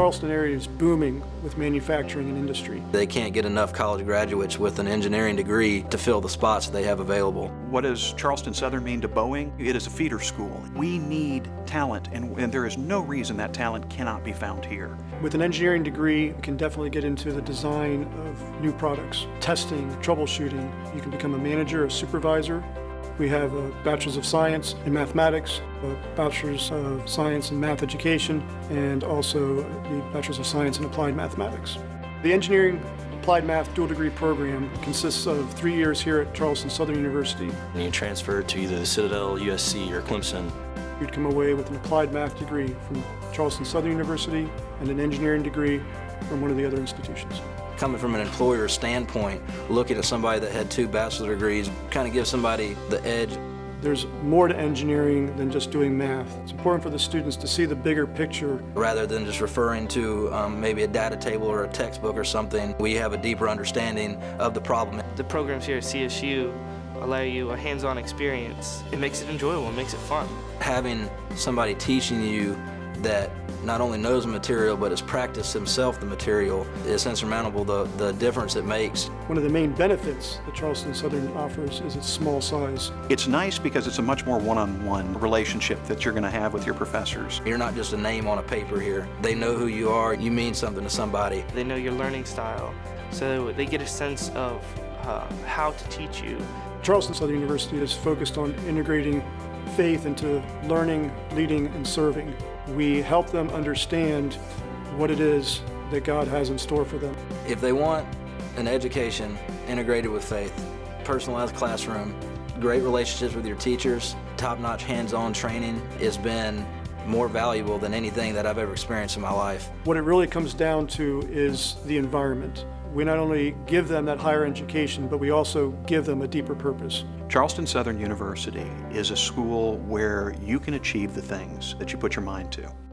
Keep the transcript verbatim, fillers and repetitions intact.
Charleston area is booming with manufacturing and industry. They can't get enough college graduates with an engineering degree to fill the spots they have available. What does Charleston Southern mean to Boeing? It is a feeder school. We need talent, and, and there is no reason that talent cannot be found here. With an engineering degree, you can definitely get into the design of new products, testing, troubleshooting. You can become a manager, a supervisor. We have a Bachelor's of Science in Mathematics, a Bachelor's of Science in Math Education, and also the Bachelor's of Science in Applied Mathematics. The Engineering Applied Math dual degree program consists of three years here at Charleston Southern University. And you transfer to either the Citadel, U S C, or Clemson. You'd come away with an applied math degree from Charleston Southern University and an engineering degree from one of the other institutions. Coming from an employer standpoint, looking at somebody that had two bachelor degrees kind of gives somebody the edge. There's more to engineering than just doing math. It's important for the students to see the bigger picture. Rather than just referring to um, maybe a data table or a textbook or something, we have a deeper understanding of the problem. The programs here at C S U allow you a hands-on experience. It makes it enjoyable, it makes it fun. Having somebody teaching you that not only knows the material, but has practiced himself the material, is insurmountable, the, the difference it makes. One of the main benefits that Charleston Southern offers is its small size. It's nice because it's a much more one-on-one relationship that you're going to have with your professors. You're not just a name on a paper here. They know who you are, you mean something to somebody. They know your learning style, so they get a sense of uh, how to teach you. Charleston Southern University is focused on integrating faith into learning, leading, and serving. We help them understand what it is that God has in store for them. If they want an education integrated with faith, personalized classroom, great relationships with your teachers, top-notch hands-on training, it's been more valuable than anything that I've ever experienced in my life. What it really comes down to is the environment. We not only give them that higher education, but we also give them a deeper purpose. Charleston Southern University is a school where you can achieve the things that you put your mind to.